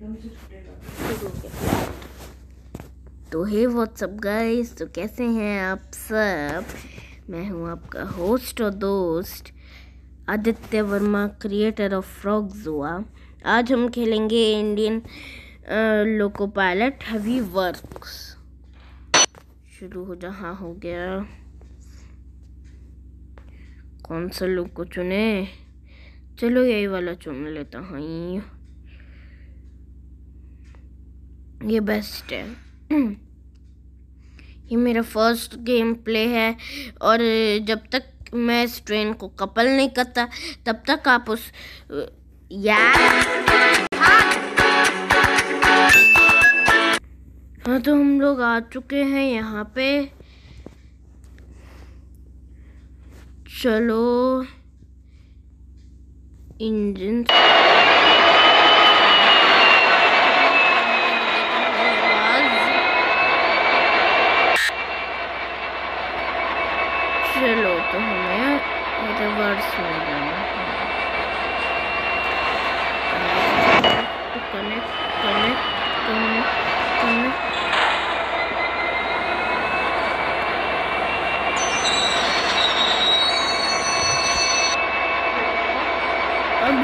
एकदम से छूटेगा। तो हे व्हाट्सअप गाइस, तो कैसे हैं आप सब। मैं हूं आपका होस्ट और दोस्त Aditya Verma, creator of frogs जुआ। आज हम खेलेंगे Indian loco pilot heavy works. शुरू हो जा। हाँ, हो गया। कौन सा लोको चुने? चलो यही वाला चुन लेता हूँ। ये बेस्ट है। ये मेरा फर्स्ट गेम प्ले है और जब तक मैं इस ट्रेन को कपल नहीं करता तब तक आप उस हाँ, तो हम लोग आ चुके हैं यहाँ पे। चलो इंजन चलो। तो हमें रिवर्स में जाना है। Connect connect connect connect. अब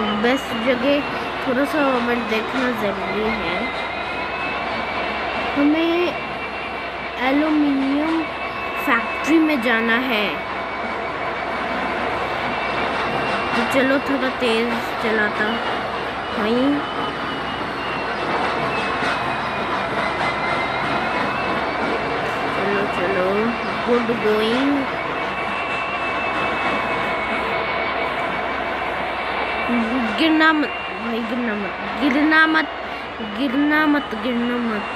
मैं बेस्ट जगह थोड़ा सा मोमेंट देखना ज़रूरी है। हमें एल्युमिनियम फैक्ट्री में जाना है। तो चलो थोड़ा तेज़ चलाता हूँ। चलो चलो, गुड गोइंग। गिरना मत भाई, गिरना मत, गिरना मत, गिरना मत, गिरना मत।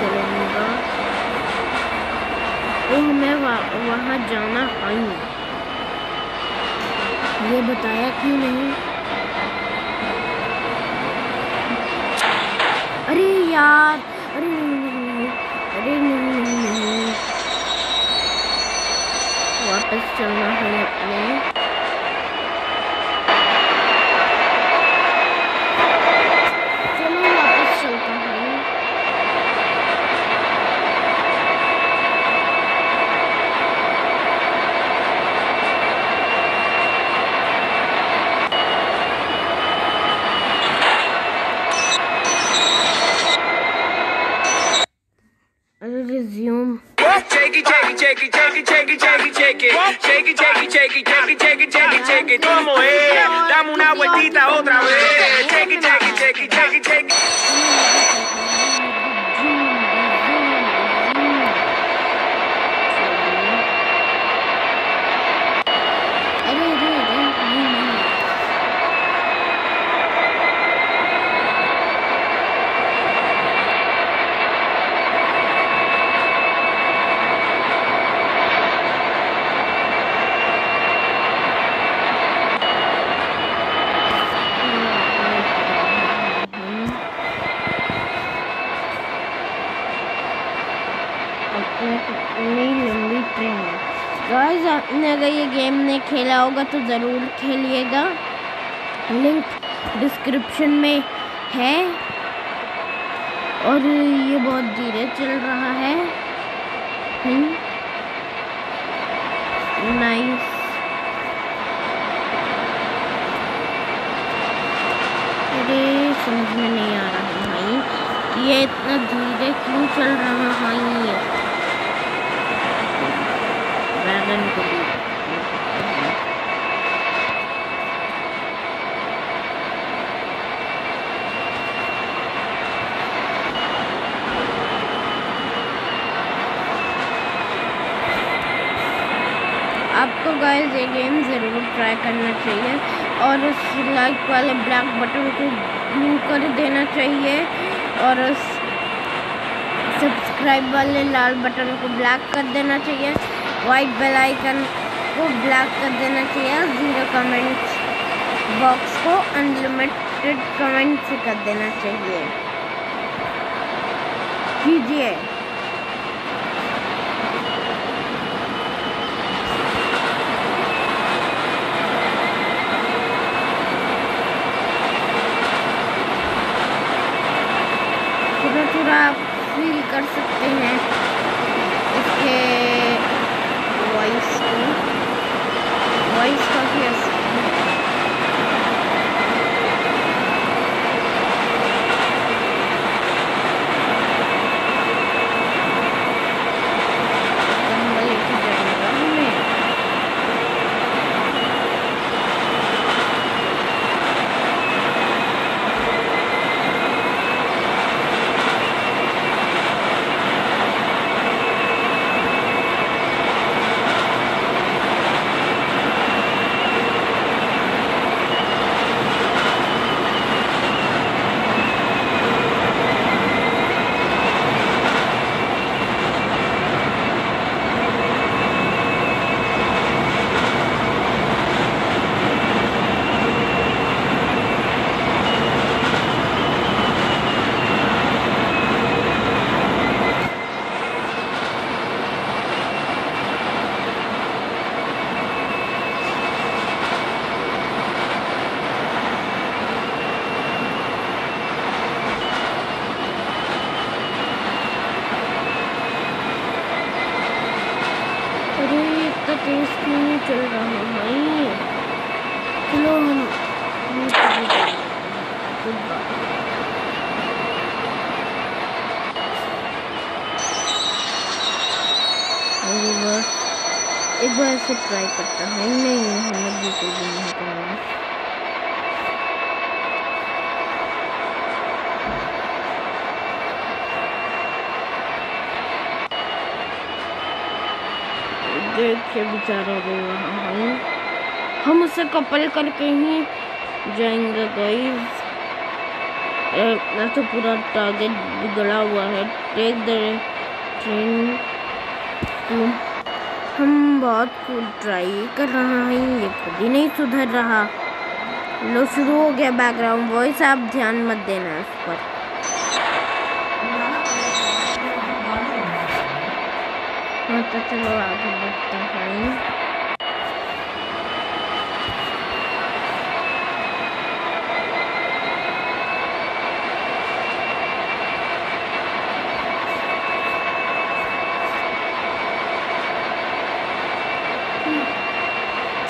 चलूँगा तो हमें वहाँ जाना है। ये बताया क्यों नहीं? अरे यार, अरे नहीं, वापस चलना है अपने। चलो वापस चलता हूँ। आपने अगर ये गेम नहीं खेला होगा तो ज़रूर खेलिएगा, लिंक डिस्क्रिप्शन में है। और ये बहुत धीरे चल रहा है। नाइस। अरे समझ में नहीं आ रहा है भाई कि ये इतना धीरे क्यों चल रहा है। ये आपको गाइस ये गेम ज़रूर ट्राई करना चाहिए और उस लाइक वाले ब्लैक बटन को ब्लू कर देना चाहिए और उस सब्सक्राइब वाले लाल बटन को ब्लैक कर देना चाहिए, वाइट बेल आइकन को ब्लैक कर देना चाहिए, जीरो कमेंट्स बॉक्स को अनलिमिटेड कमेंट से कर देना चाहिए। कीजिए। आप फील कर सकते हैं इसके वॉइस को, वॉइस काफ़ी अच्छी है। चल रहा है भाई। चलो हम एक बार ऐसे ट्राई करता है। नहीं हमें बिल्कुल भी नहीं करना। देखिए बेचारा रो रहा है। हम उसे कपल करके ही जाएंगे गाइस। तो पूरा टारगेट बिगड़ा हुआ है। Take the train two. हम बहुत खूब ट्राई कर रहा है, ये खुद ही नहीं सुधर रहा। लो शुरू हो गया बैकग्राउंड वॉइस, आप ध्यान मत देना इस पर। हाँ तो चलो आगे बढ़ता है।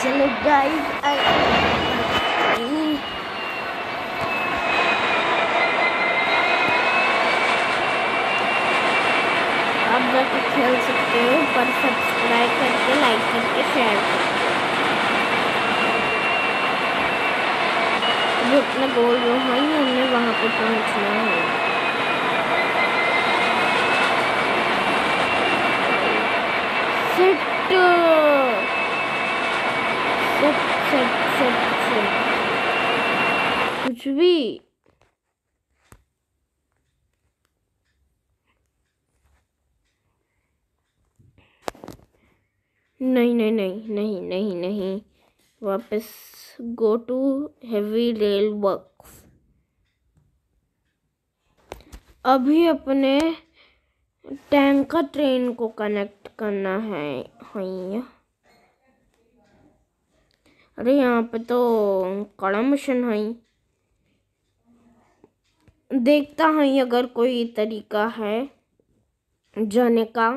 चलो गाइस जाके खेल सकते हो, पर सब्सक्राइब करके लाइक करके शेयर करके जो अपना गोल जो है हमें वहाँ पे पहुँचना है। सेट कुछ भी नहीं नहीं नहीं नहीं नहीं नहीं वापस go to heavy rail works. अभी अपने टैंकर ट्रेन को कनेक्ट करना है। अरे यहाँ पे तो कड़ा मशीन है, देखता है अगर कोई तरीका है जाने का।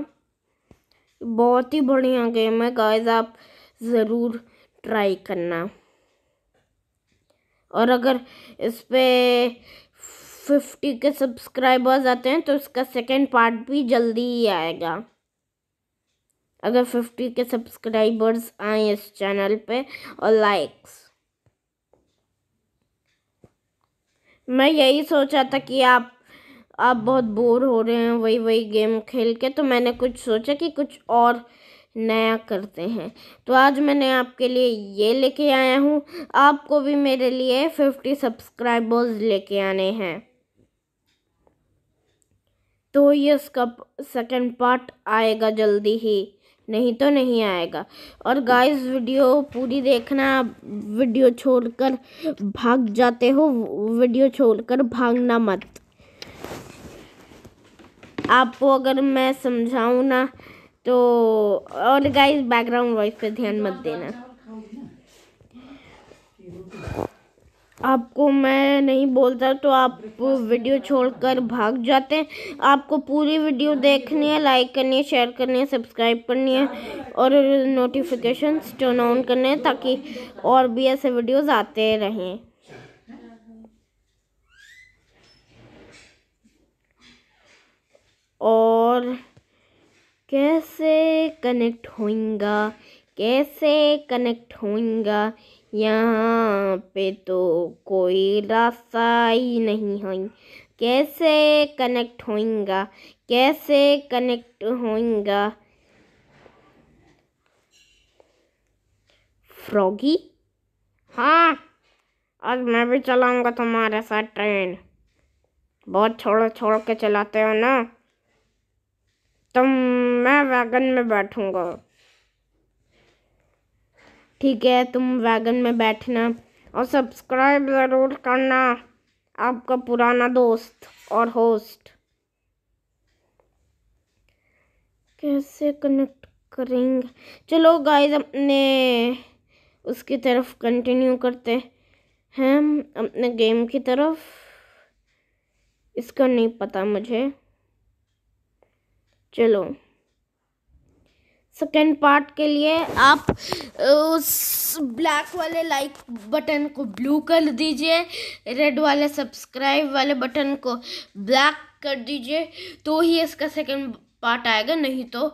बहुत ही बढ़िया गेम है गाइस, आप ज़रूर ट्राई करना। और अगर इस पर 50 के सब्सक्राइबर्स आते हैं तो इसका सेकेंड पार्ट भी जल्दी ही आएगा। अगर 50 के सब्सक्राइबर्स आए इस चैनल पे और लाइक्स। मैं यही सोचा था कि आप बहुत बोर हो रहे हैं वही वही गेम खेल के, तो मैंने कुछ सोचा कि कुछ और नया करते हैं। तो आज मैंने आपके लिए ये लेके आया हूँ, आपको भी मेरे लिए 50 सब्सक्राइबर्स लेके आने हैं। तो ये इसका सेकेंड पार्ट आएगा जल्दी ही, नहीं तो नहीं आएगा। और गाइस वीडियो पूरी देखना, वीडियो छोड़कर भाग जाते हो, वीडियो छोड़कर भागना मत। आपको अगर मैं समझाऊँ ना तो, और गाइस बैकग्राउंड वॉइस पे ध्यान मत देना। आपको मैं नहीं बोलता तो आप वीडियो छोड़कर भाग जाते हैं। आपको पूरी वीडियो देखनी है, लाइक करनी है, शेयर करनी है, सब्सक्राइब करनी है और नोटिफिकेशंस टर्न ऑन करने हैं ताकि और भी ऐसे वीडियोस आते रहें। और कैसे कनेक्ट होएगा, कैसे कनेक्ट होएगा, यहाँ पे तो कोई रास्ता ही नहीं है। कैसे कनेक्ट होएगा, कैसे कनेक्ट होएगा। फ्रॉगी, हाँ आज मैं भी चलाऊंगा तुम्हारे साथ ट्रेन। बहुत छोड़ के चलाते हो ना तुम, मैं वैगन में बैठूंगा। ठीक है, तुम वैगन में बैठना और सब्सक्राइब ज़रूर करना। आपका पुराना दोस्त और होस्ट। कैसे कनेक्ट करेंगे, चलो गाइस अपने उसकी तरफ कंटिन्यू करते हैं, अपने गेम की तरफ। इसका नहीं पता मुझे। चलो सेकेंड पार्ट के लिए आप उस ब्लैक वाले लाइक बटन को ब्लू कर दीजिए, रेड वाले सब्सक्राइब वाले बटन को ब्लैक कर दीजिए, तो ही इसका सेकेंड पार्ट आएगा, नहीं तो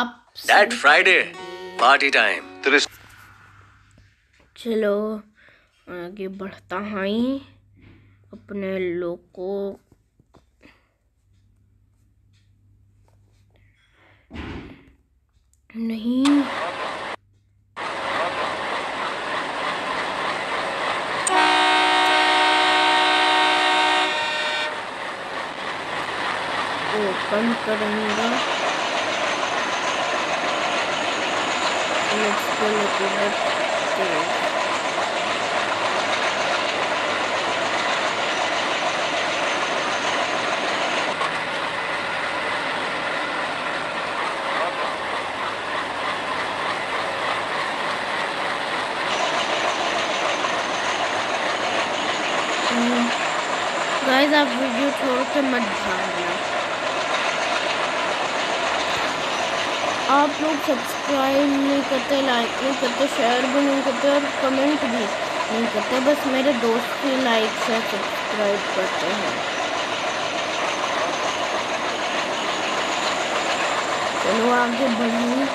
आप दैट फ्राइडे पार्टी टाइम। चलो आगे बढ़ता हैं अपने लोको नहीं। ओपन करूँगा इसको, आप वीडियो छोड़ के मत भागना। आप लोग सब्सक्राइब नहीं करते, लाइक नहीं करते, शेयर भी नहीं करते और कमेंट भी नहीं करते, बस मेरे दोस्त ही लाइक से सब्सक्राइब करते हैं। चलो आगे बढ़िए।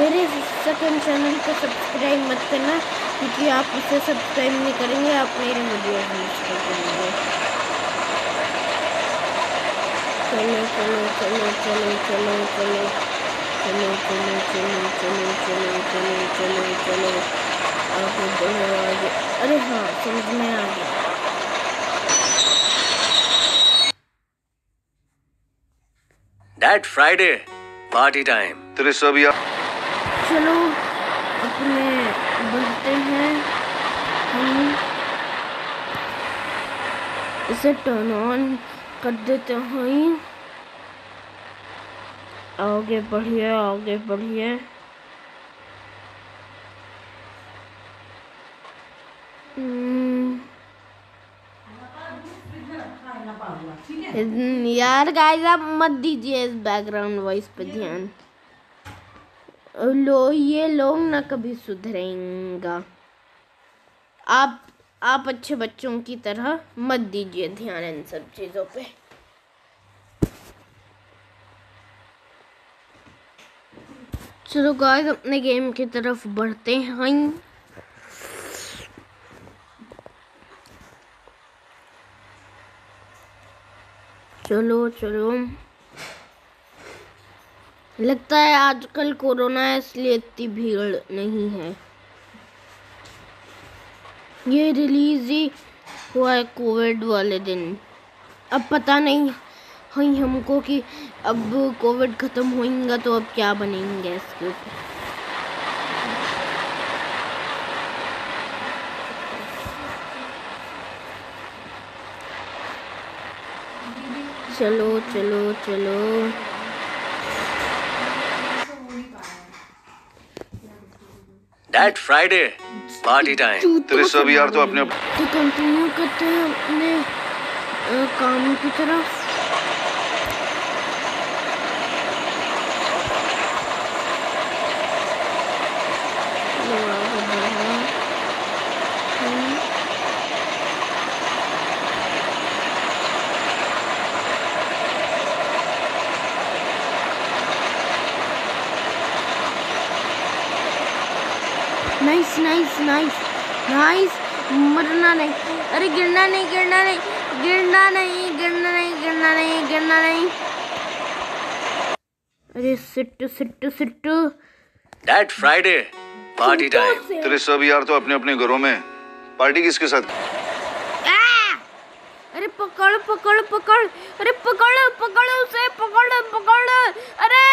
मेरे सेकंड चैनल को सब्सक्राइब मत करना क्योंकि आप उसे सब्सक्राइब नहीं करेंगे, आप मेरे वीडियो मिस कर देंगे। चलो चलो चलो चलो चलो चलो चलो चलो चलो चलो चलो चलो चलो चलो आगे बढ़ो आगे। अरे हाँ समझ में आ गया। That Friday party time. चलो अपने बढ़ते हैं, इसे टर्न ऑन कर देते हैं। आगे बढ़िए आगे बढ़िए। करना पाऊंगा, ठीक है यार। गाइस आप मत दीजिए इस बैकग्राउंड वॉइस पे ध्यान। लो ये लोग ना कभी सुधरेंगे। आप अच्छे बच्चों की तरह मत दीजिए ध्यान इन सब चीज़ों पे। चलो गाइस अपने गेम की तरफ बढ़ते हैं। चलो चलो, लगता है आजकल कोरोना है इसलिए इतनी भीड़ नहीं है। ये रिलीज ही हुआ है कोविड वाले दिन। अब पता नहीं हई हमको कि अब कोविड खत्म होएगा तो अब क्या बनेंगे इसके ऊपर। चलो चलो चलो, दैट फ्राइडे पार्टी टाइम। तेरे सब यार तो अपने तो कंटिन्यू करते हैं अपने काम की तरफ। नाइस नाइस नाइस नाइस, मरना नहीं, अरे गिरना नहीं गिरना नहीं गिरना नहीं गिरना नहीं गिरना नहीं गिरना नहीं। अरे Sittu Sittu Sittu, that Friday party time. तेरे सब यार तो अपने अपने घरों में, पार्टी किसके साथ? अरे पकड़ पकड़ पकड़, अरे पकड़ पकड़ उसे, पकड़ पकड़, अरे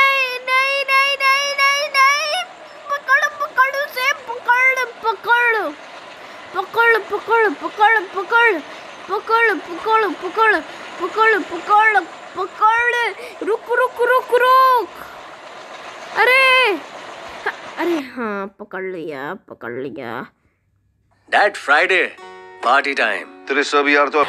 नहीं नहीं नहीं नहीं नहीं, पकड़ पकड़ उसे, पकड़ पकड़ पकड़ पकड़ पकड़ पकड़ पकड़ पकड़ पकड़ पकड़ पकड़ पकड़, रुक रुक रुक रुक, अरे अरे हाँ पकड़ लिया पकड़ लिया। That Friday party time. तेरे सब यार तो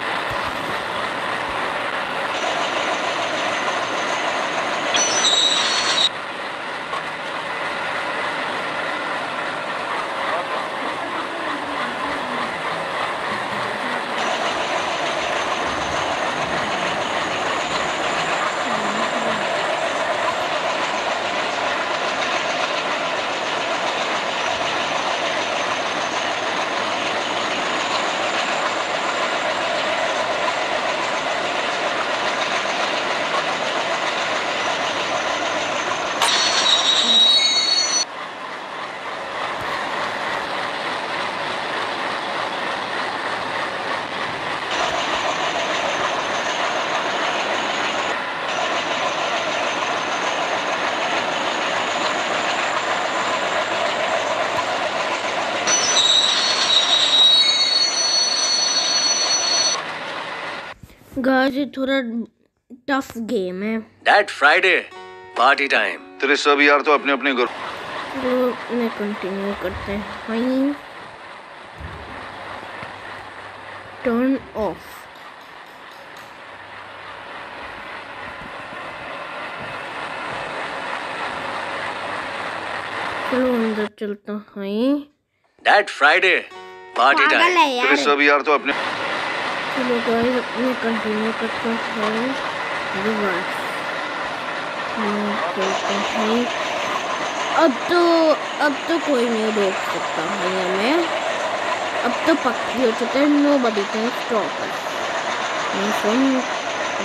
थोड़ा टफ गेम है। That Friday party time। तेरे सब यार तो अपने अपने घर कंटिन्यू करते हैं। Turn off. चलो अंदर चलता है। That Friday party time। तेरे सब यार तो अपने कंटिन्यू करते हैं। अब तो कोई नहीं रोक सकता है हमें, अब तो पक्की हो चुका है। Nobody can stop us. We can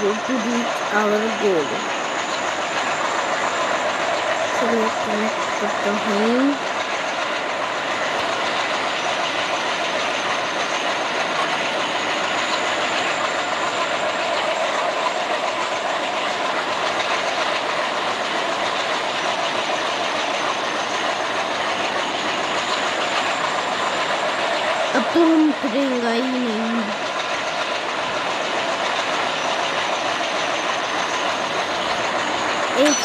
go to reach our goal. चलो कनेक्ट करते हैं। अब तो हम करेंगे ही नहीं। एक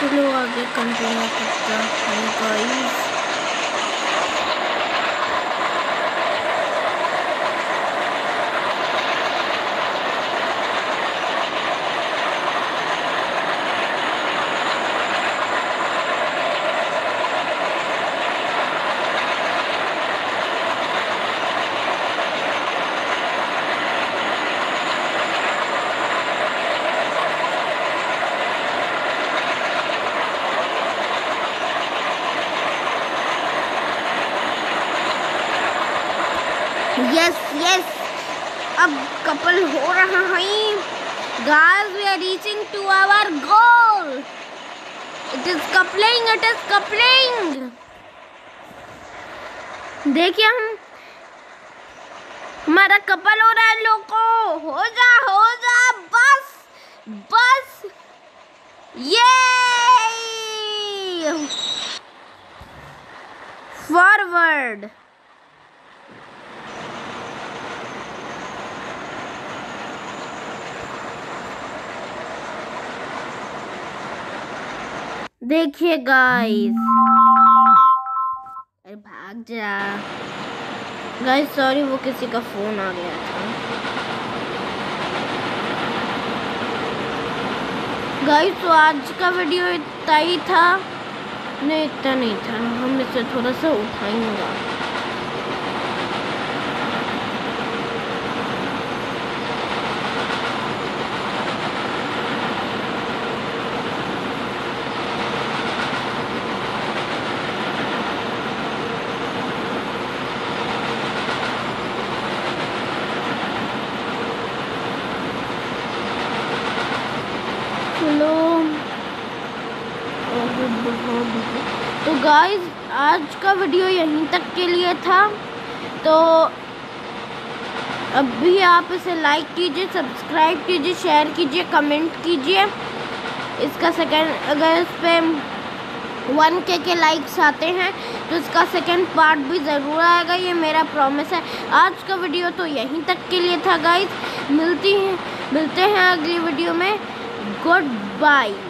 चलो आगे कंटिन्यू करता है गाइस। यस यस, अब कपल हो रहा है guys, we are reaching to our goal. It is coupling, it is coupling. देखिए हमारा कपल हो रहा है लोको। हो जा बस बस, ये फॉरवर्ड। देखिए गाइस, अरे भाग जा गाइस, सॉरी वो किसी का फोन आ गया था गाइस। तो आज का वीडियो इतना ही था, नहीं इतना नहीं था, हम इसे थोड़ा सा उठाएंगे। तो गाइस आज का वीडियो यहीं तक के लिए था। तो अब भी आप इसे लाइक कीजिए, सब्सक्राइब कीजिए, शेयर कीजिए, कमेंट कीजिए। इसका सेकंड, अगर इस पर 1K लाइक्स आते हैं तो इसका सेकंड पार्ट भी ज़रूर आएगा, ये मेरा प्रॉमिस है। आज का वीडियो तो यहीं तक के लिए था गाइस, मिलते हैं अगली वीडियो में। Good bye.